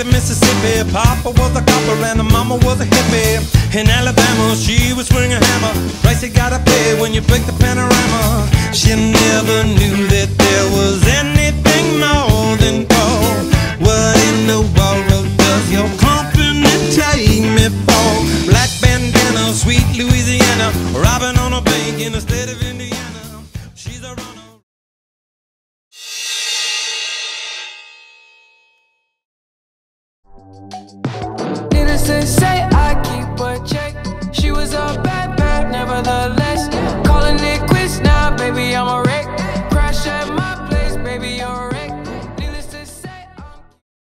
state of Mississippi. Papa was a copper and the mama was a hippie. In Alabama, she was swinging a hammer. Price you gotta pay when you break the panorama. She never knew that there was anything more than gold. What in the world does your company take me for? Black bandana, sweet Louisiana, robbing on a bank in the state of Indiana. She's a runner. This